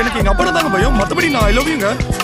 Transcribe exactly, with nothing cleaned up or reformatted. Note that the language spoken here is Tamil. எனக்கு எங்க அப்பா தாங்க பயம், மத்தபடி நான் ஐ லவ் யூங்க.